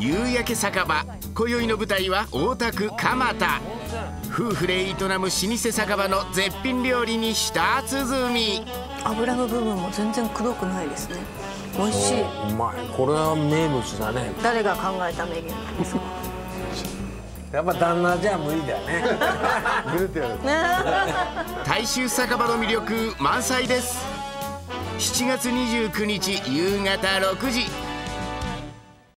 夕焼け酒場。今宵の舞台は大田区蒲田。夫婦で営む老舗酒場の絶品料理に舌鼓。脂の部分も全然くどくないですね。美味しい。うまい。これは名物だね。誰が考えた名言なんですか。やっぱ旦那じゃ無理だよね。ブレてやる。大衆酒場の魅力満載です。7月29日夕方6時。